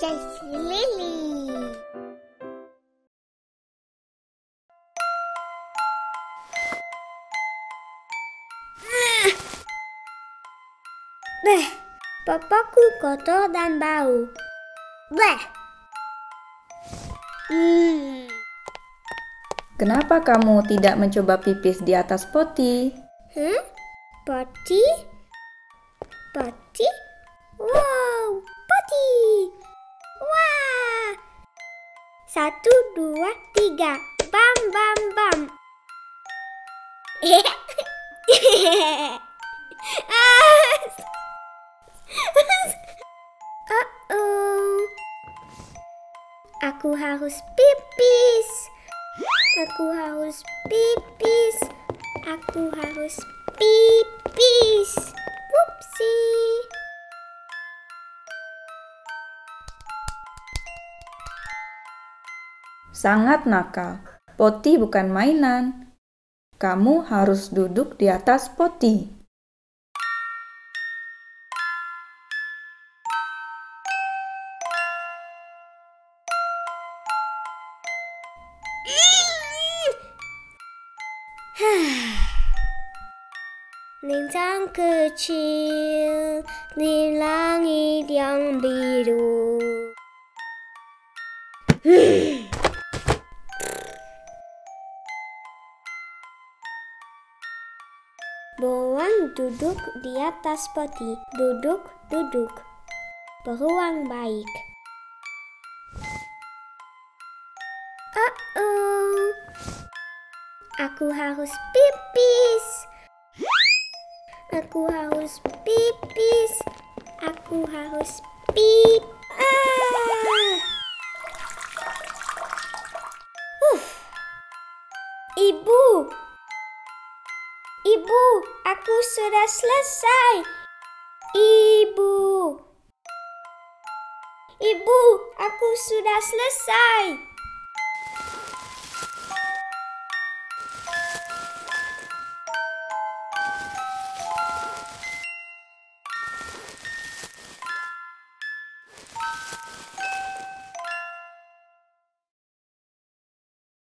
Just Lily. Bleh, popokku kotor dan bau. Bleh. Kenapa kamu tidak mencoba pipis di atas poti? Poti? Poti? Wow, poti! Wah! 1, 2, 3. Bam, bam, bam. Aku harus pipis. Aku harus pipis. Aku harus pipis. Whoopsie. Sangat nakal. Poti bukan mainan. Kamu harus duduk di atas poti. Lintang kecil di langit yang biru. Bawang duduk di atas poti. Duduk, duduk. Beruang baik. Aku harus pipis. Aku harus pipis. Aku harus pipis. Ibu. Ibu, aku sudah selesai. Ibu. Ibu, aku sudah selesai.